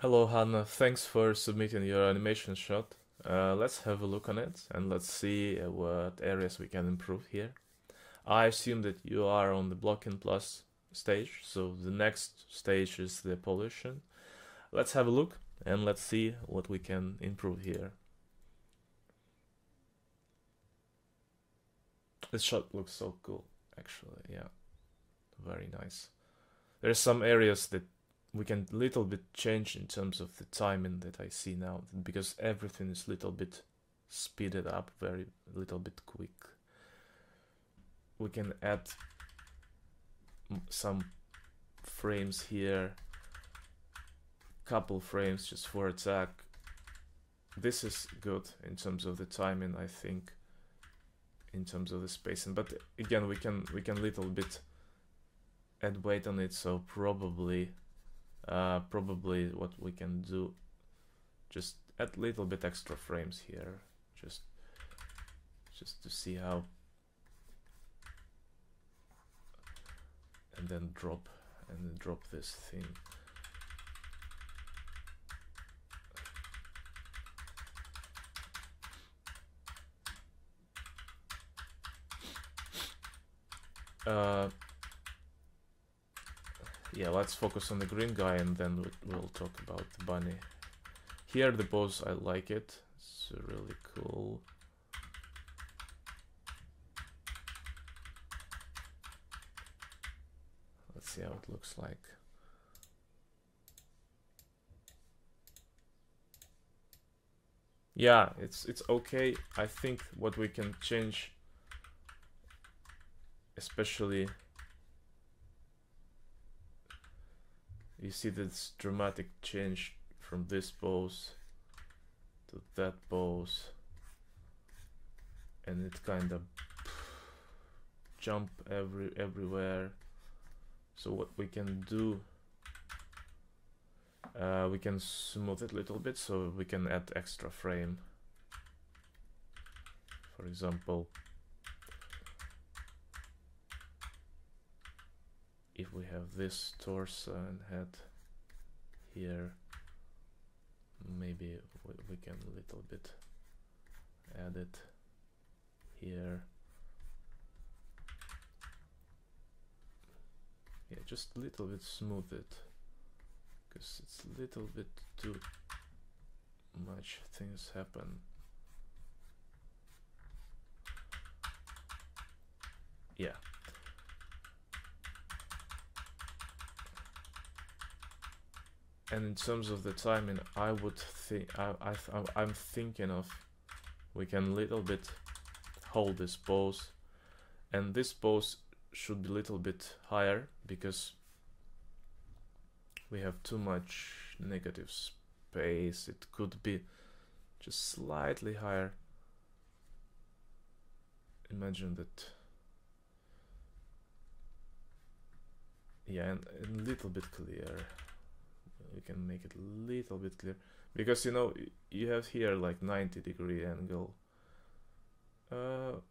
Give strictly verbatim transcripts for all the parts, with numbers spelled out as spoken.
Hello Hanna, thanks for submitting your animation shot. Uh, let's have a look on it and let's see what areas we can improve here. I assume that you are on the blocking plus stage, so the next stage is the polishing. Let's have a look and let's see what we can improve here. This shot looks so cool, actually, yeah, very nice. There are some areas that we can little bit change in terms of the timing that I see now, because everything is little bit speeded up, very little bit quick. We can add some frames here, couple frames just for attack. This is good in terms of the timing, I think, in terms of the spacing, but again we can we can little bit add weight on it, so probably Uh, probably what we can do, just add a little bit extra frames here, just just to see how, and then drop and then drop this thing. Uh, Yeah, let's focus on the green guy and then we'll talk about the bunny. Here the pose, I like it. It's really cool. Let's see how it looks like. Yeah, it's it's okay. I think what we can change, especially, you see this dramatic change from this pose to that pose, and it kind of jump every everywhere. So what we can do, uh, we can smooth it a little bit, so we can add extra frame. For example, if we have this torso and head here, maybe we can a little bit add it here. Yeah, just a little bit smooth it, because it's a little bit too much things happen. Yeah. And in terms of the timing, I would think I, I th I'm thinking of we can little bit hold this pose, and this pose should be a little bit higher because we have too much negative space. It could be just slightly higher. Imagine that. Yeah, and, and a little bit clearer. We can make it a little bit clear, because you know you have here like ninety degree angle uh,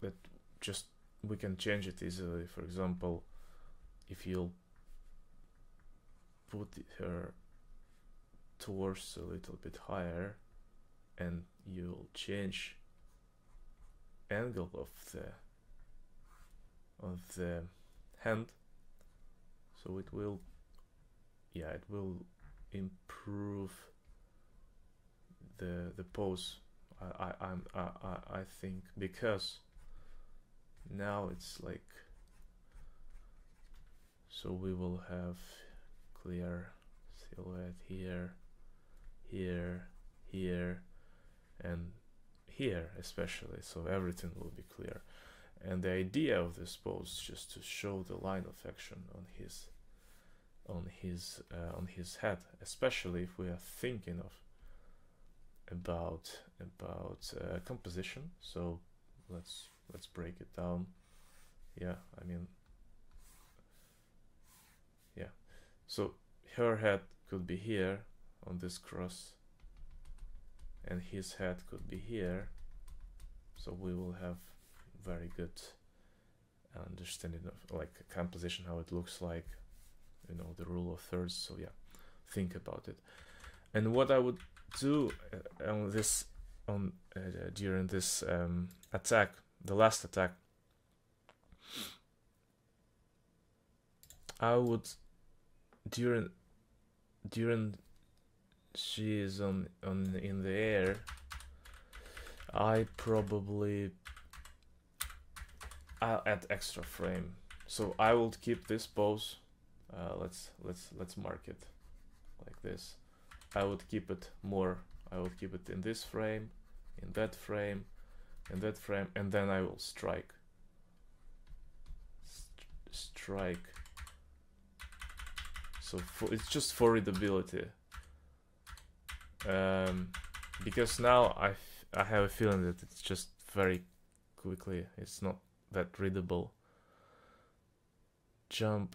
that just we can change it easily. For example, if you'll put her torso a little bit higher and you'll change angle of the of the hand, so it will, yeah, it will improve the the pose. I I I'm, I I think, because now it's like, so we will have clear silhouette here, here, here, and here especially. So everything will be clear. And the idea of this pose is just to show the line of action on his. on his uh, on his head, especially if we are thinking of about about uh, composition. So let's let's break it down. Yeah, I mean, yeah, so her head could be here on this cross and his head could be here, so we will have very good understanding of like composition, how it looks like, you know, the rule of thirds. So yeah, think about it. And what I would do on this, on uh, during this um, attack, the last attack, I would during during she is on on in the air. I probably I'll add extra frame, so I will keep this pose. Uh, let's let's let's mark it like this. I would keep it more. I would keep it in this frame, in that frame, in that frame, and then I will strike. St strike. So for, it's just for readability. Um, because now I f I have a feeling that it's just very quickly. It's not that readable. Jump,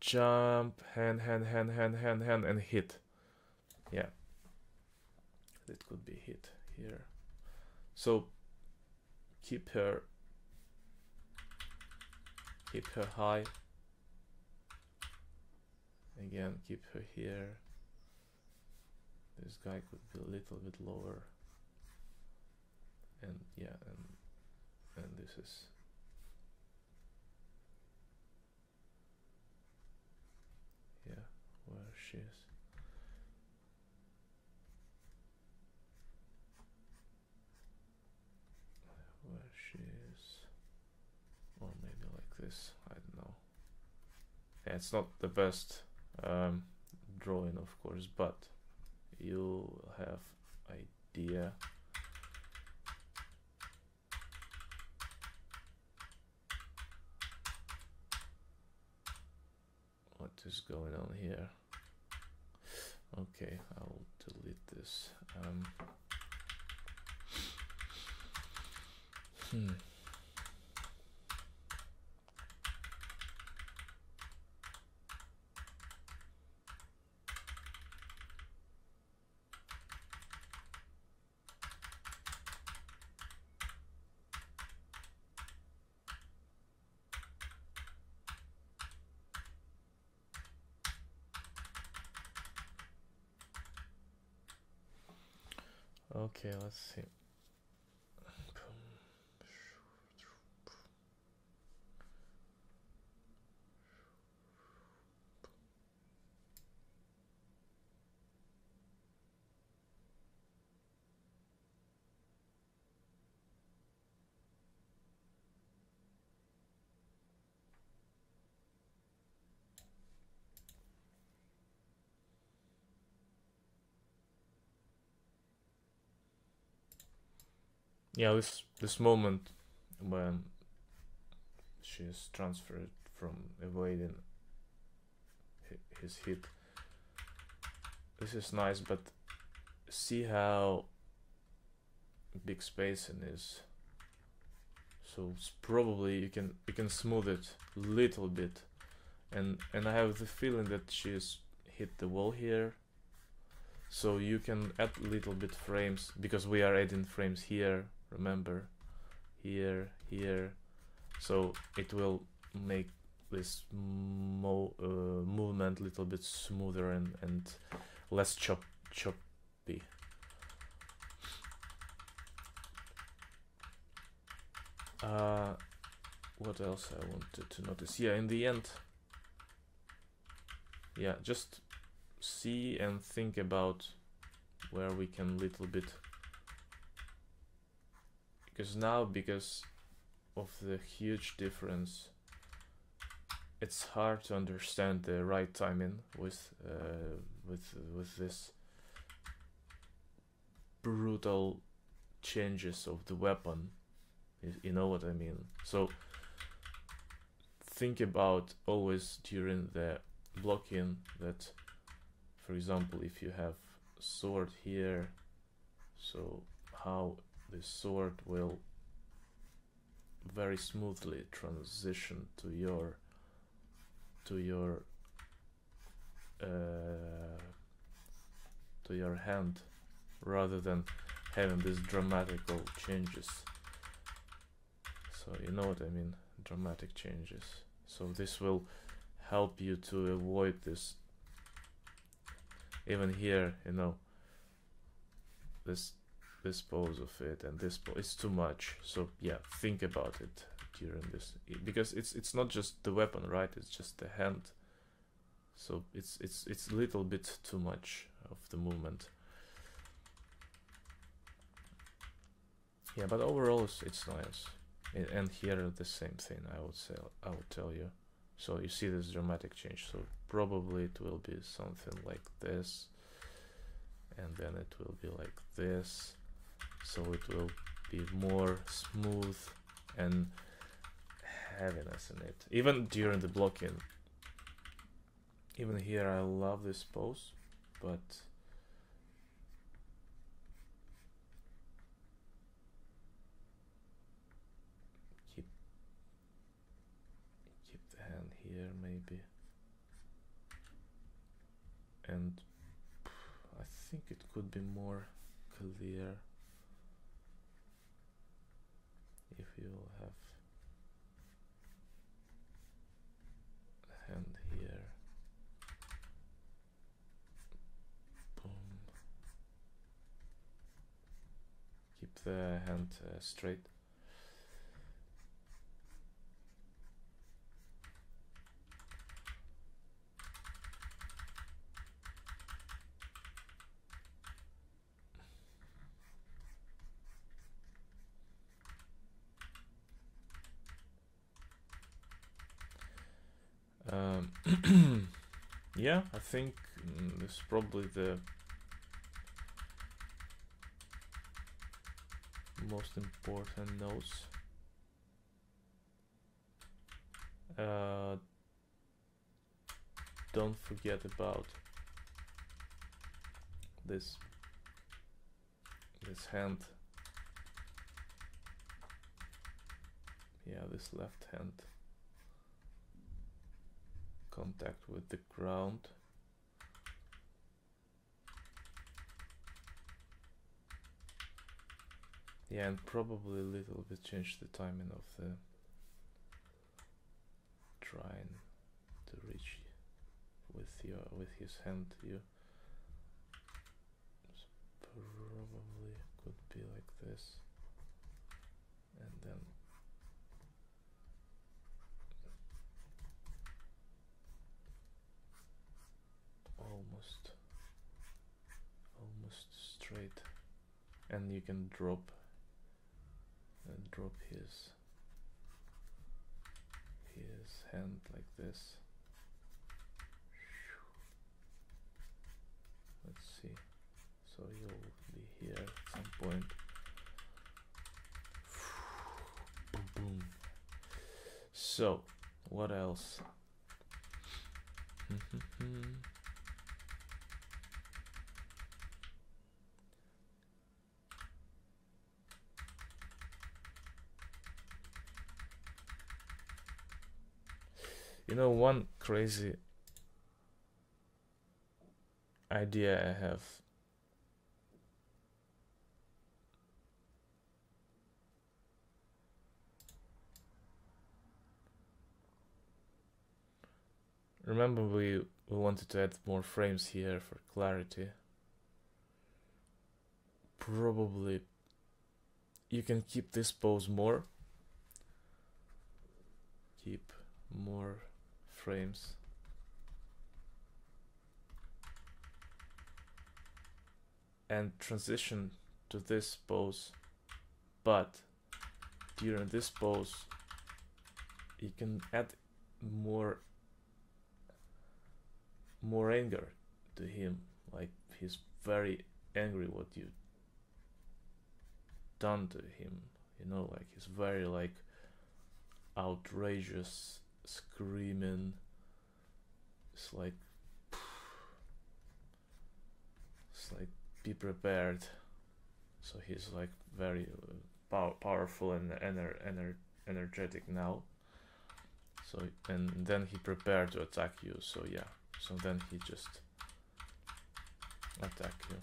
jump, hand, hand, hand, hand, hand, hand, and hit. Yeah, it could be hit here. So keep her, keep her high. Again, keep her here. This guy could be a little bit lower. And yeah, and and this is. Yeah, where she is. This, I don't know. Yeah, it's not the best um, drawing, of course, but you have idea. What is going on here? Okay, I'll delete this. Um, hmm. Okay, let's see. Yeah, this this moment when she is transferred from avoiding his hit. This is nice, but see how big spacing is. So it's probably you can you can smooth it a little bit, and and I have the feeling that she's hit the wall here. So you can add little bit frames because we are adding frames here. Remember, here, here, so it will make this mo uh, movement a little bit smoother and, and less chop choppy. Uh, what else I wanted to notice? Yeah, in the end, yeah, just see and think about where we can little bit. Because now, because of the huge difference, it's hard to understand the right timing with uh, with with this brutal changes of the weapon. You know what I mean. So think about always during the blocking that, for example, if you have sword here, so how the sword will very smoothly transition to your to your uh, to your hand, rather than having these dramatical changes. So you know what I mean, dramatic changes. So this will help you to avoid this even here, you know, this this pose of it and this pose, it's too much. So yeah, think about it during this, because it's it's not just the weapon, right? It's just the hand. So it's it's it's a little bit too much of the movement. Yeah, but overall it's, it's nice. And here the same thing, I would say, I would tell you. So you see this dramatic change. So probably it will be something like this, and then it will be like this. So it will be more smooth and heaviness in it. Even during the blocking. Even here, I love this pose, but keep keep the hand here maybe, and I think it could be more clear if you will have the hand here. Keep the hand uh, straight. Um, yeah, I think mm, this is probably the most important notes. Uh, don't forget about this this hand. Yeah, this left hand contact with the ground. Yeah, and probably a little bit change the timing of the trying to reach with your with his hand. You probably could be like this, and then almost almost straight, and you can drop. And drop his his hand like this. Let's see. So you'll be here at some point. Boom, boom. So what else? You know, one crazy idea I have. Remember, we, we wanted to add more frames here for clarity. Probably you can keep this pose more. Keep more frames, and transition to this pose, but during this pose you can add more more anger to him, like he's very angry what you done to him, you know, like he's very like outrageous, screaming. It's like, it's like, be prepared. So he's like very pow powerful and ener ener energetic now. So, and then he prepared to attack you. So yeah, so then he just attack you.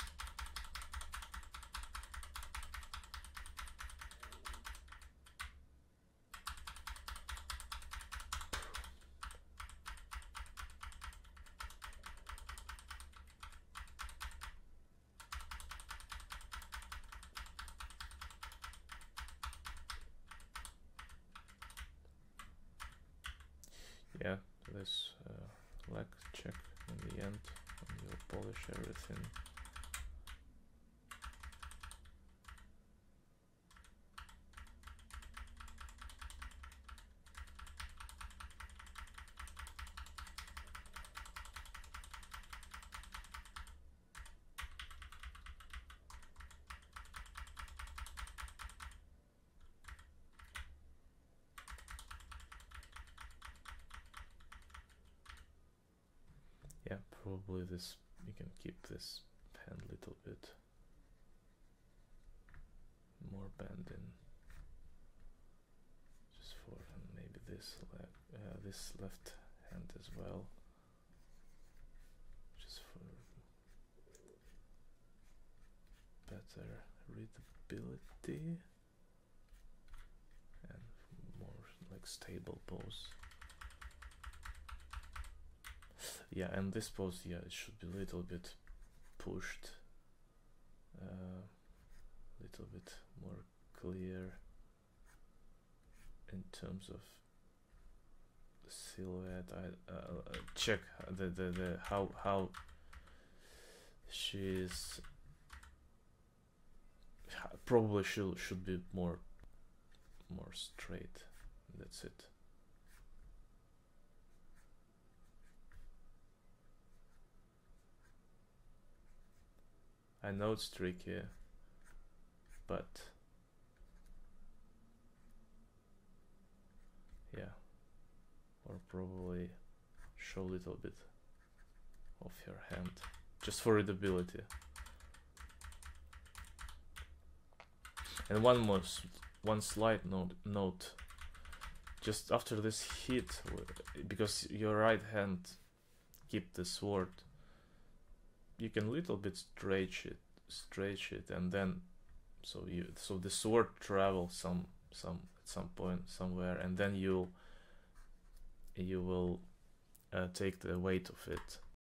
yeah, let's uh, like check in the end and you'll polish everything. Probably this, you can keep this pen a little bit more bending, just for, and maybe this left, uh, this left hand as well, just for better readability and more like stable pose. Yeah, and this pose, yeah, it should be a little bit pushed, a uh, little bit more clear in terms of the silhouette. I uh, check the, the the how how she's probably should should be more more straight. That's it. I know it's tricky, but yeah, or probably show a little bit of your hand, just for readability. And one more, one slight note, note, just after this hit, because your right hand keep the sword, you can a little bit stretch it, stretch it, and then so you so the sword travels some some at some point somewhere, and then you you will uh, take the weight of it.